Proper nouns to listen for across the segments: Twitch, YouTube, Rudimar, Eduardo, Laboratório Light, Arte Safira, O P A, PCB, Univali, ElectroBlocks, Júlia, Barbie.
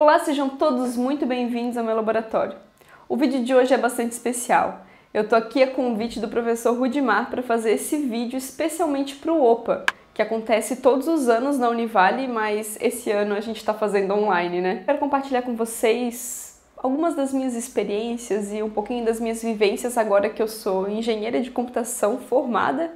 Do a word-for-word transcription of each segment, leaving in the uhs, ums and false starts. Olá, sejam todos muito bem-vindos ao meu laboratório. O vídeo de hoje é bastante especial. Eu tô aqui a convite do professor Rudimar para fazer esse vídeo especialmente para o O P A, que acontece todos os anos na Univali, mas esse ano a gente está fazendo online, né? Quero compartilhar com vocês algumas das minhas experiências e um pouquinho das minhas vivências agora que eu sou engenheira de computação formada.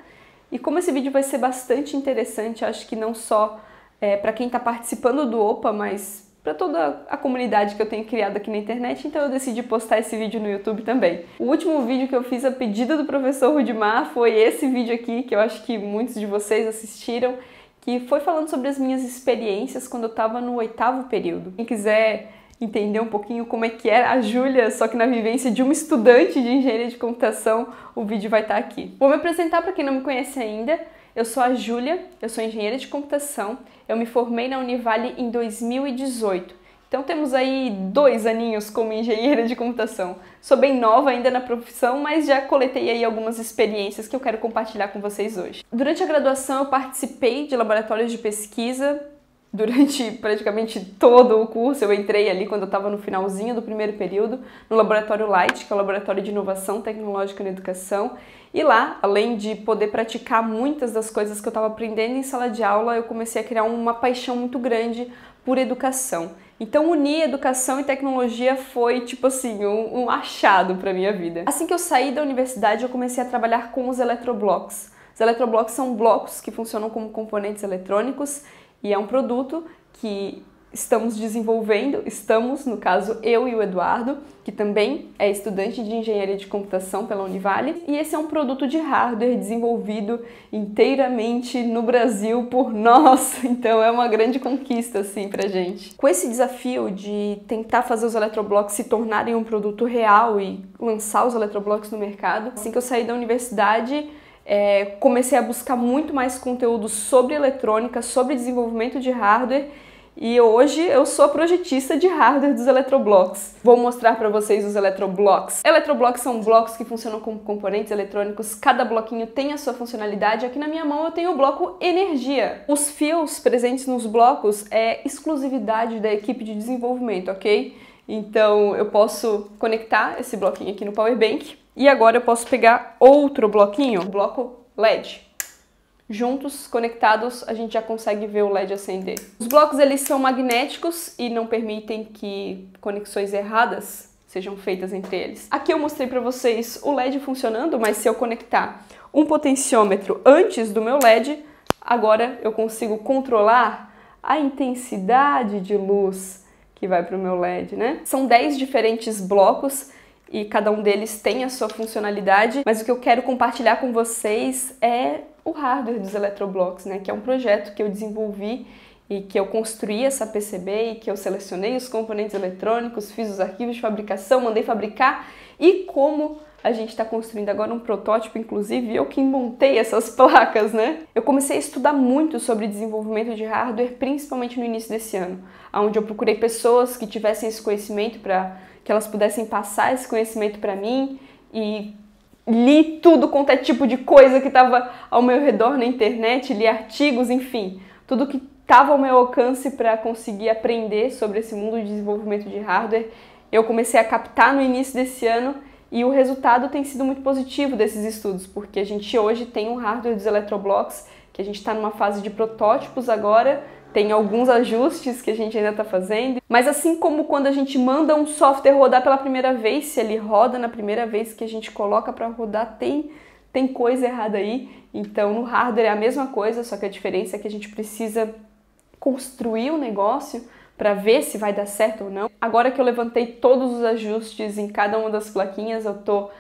E como esse vídeo vai ser bastante interessante, acho que não só é, para quem está participando do O P A, mas para toda a comunidade que eu tenho criado aqui na internet, então eu decidi postar esse vídeo no YouTube também. O último vídeo que eu fiz a pedido do professor Rudimar foi esse vídeo aqui, que eu acho que muitos de vocês assistiram, que foi falando sobre as minhas experiências quando eu estava no oitavo período. Quem quiser entender um pouquinho como é que é a Júlia, só que na vivência de uma estudante de engenharia de computação, o vídeo vai estar aqui. Vou me apresentar para quem não me conhece ainda. Eu sou a Júlia, eu sou engenheira de computação, eu me formei na Univali em dois mil e dezoito, então temos aí dois aninhos como engenheira de computação. Sou bem nova ainda na profissão, mas já coletei aí algumas experiências que eu quero compartilhar com vocês hoje. Durante a graduação eu participei de laboratórios de pesquisa, durante praticamente todo o curso. Eu entrei ali quando eu estava no finalzinho do primeiro período, no Laboratório Light, que é o Laboratório de Inovação Tecnológica na Educação, e lá, além de poder praticar muitas das coisas que eu estava aprendendo em sala de aula, eu comecei a criar uma paixão muito grande por educação. Então, unir educação e tecnologia foi, tipo assim, um, um achado para minha vida. Assim que eu saí da universidade, eu comecei a trabalhar com os ElectroBlocks. Os ElectroBlocks são blocos que funcionam como componentes eletrônicos, e é um produto que estamos desenvolvendo, estamos, no caso, eu e o Eduardo, que também é estudante de engenharia de computação pela Univali, e esse é um produto de hardware desenvolvido inteiramente no Brasil por nós, então é uma grande conquista, assim, pra gente. Com esse desafio de tentar fazer os ElectroBlocks se tornarem um produto real e lançar os ElectroBlocks no mercado, assim que eu saí da universidade, É, comecei a buscar muito mais conteúdo sobre eletrônica, sobre desenvolvimento de hardware, e hoje eu sou a projetista de hardware dos ElectroBlocks. Vou mostrar para vocês os ElectroBlocks. ElectroBlocks são blocos que funcionam como componentes eletrônicos, cada bloquinho tem a sua funcionalidade. Aqui na minha mão eu tenho o bloco energia. Os fios presentes nos blocos é exclusividade da equipe de desenvolvimento, ok? Então eu posso conectar esse bloquinho aqui no power bank. E agora eu posso pegar outro bloquinho, bloco L E D. Juntos, conectados, a gente já consegue ver o L E D acender. Os blocos eles são magnéticos e não permitem que conexões erradas sejam feitas entre eles. Aqui eu mostrei para vocês o L E D funcionando, mas se eu conectar um potenciômetro antes do meu L E D, agora eu consigo controlar a intensidade de luz que vai para o meu L E D, né? São dez diferentes blocos, e cada um deles tem a sua funcionalidade, mas o que eu quero compartilhar com vocês é o hardware dos ElectroBlocks, né? Que é um projeto que eu desenvolvi e que eu construí essa P C B, e que eu selecionei os componentes eletrônicos, fiz os arquivos de fabricação, mandei fabricar, e como a gente está construindo agora um protótipo, inclusive eu que montei essas placas, né? Eu comecei a estudar muito sobre desenvolvimento de hardware, principalmente no início desse ano, onde eu procurei pessoas que tivessem esse conhecimento para que elas pudessem passar esse conhecimento para mim, e li tudo quanto é tipo de coisa que estava ao meu redor na internet, li artigos, enfim, tudo que estava ao meu alcance para conseguir aprender sobre esse mundo de desenvolvimento de hardware. Eu comecei a captar no início desse ano, e o resultado tem sido muito positivo desses estudos, porque a gente hoje tem um hardware dos ElectroBlocks, que a gente está numa fase de protótipos agora. Tem alguns ajustes que a gente ainda está fazendo, mas assim como quando a gente manda um software rodar pela primeira vez, se ele roda na primeira vez que a gente coloca para rodar, tem, tem coisa errada aí. Então no hardware é a mesma coisa, só que a diferença é que a gente precisa construir o negócio para ver se vai dar certo ou não. Agora que eu levantei todos os ajustes em cada uma das plaquinhas, eu estou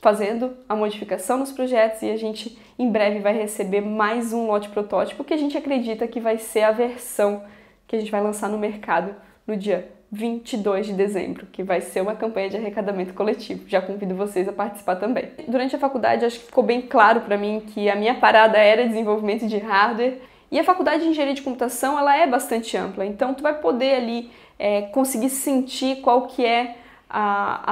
fazendo a modificação nos projetos, e a gente em breve vai receber mais um lote protótipo que a gente acredita que vai ser a versão que a gente vai lançar no mercado no dia vinte e dois de dezembro, que vai ser uma campanha de arrecadamento coletivo. Já convido vocês a participar também. Durante a faculdade, acho que ficou bem claro para mim que a minha parada era desenvolvimento de hardware, e a faculdade de engenharia de computação ela é bastante ampla, então tu vai poder ali é, conseguir sentir qual que é A,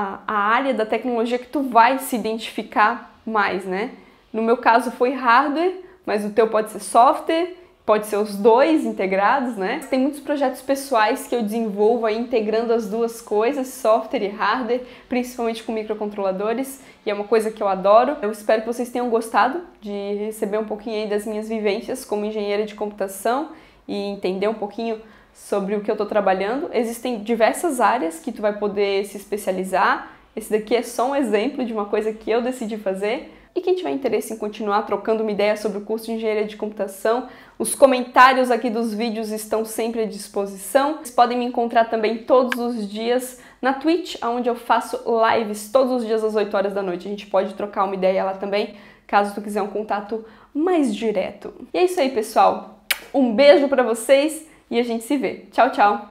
a, a área da tecnologia que tu vai se identificar mais, né? No meu caso foi hardware, mas o teu pode ser software, pode ser os dois integrados, né? Tem muitos projetos pessoais que eu desenvolvo aí integrando as duas coisas, software e hardware, principalmente com microcontroladores, e é uma coisa que eu adoro. Eu espero que vocês tenham gostado de receber um pouquinho aí das minhas vivências como engenheira de computação e entender um pouquinho sobre o que eu estou trabalhando. Existem diversas áreas que tu vai poder se especializar. Esse daqui é só um exemplo de uma coisa que eu decidi fazer. E quem tiver interesse em continuar trocando uma ideia sobre o curso de Engenharia de Computação, os comentários aqui dos vídeos estão sempre à disposição. Vocês podem me encontrar também todos os dias na Twitch, onde eu faço lives todos os dias às oito horas da noite. A gente pode trocar uma ideia lá também, caso tu quiser um contato mais direto. E é isso aí, pessoal. Um beijo pra vocês e a gente se vê. Tchau, tchau!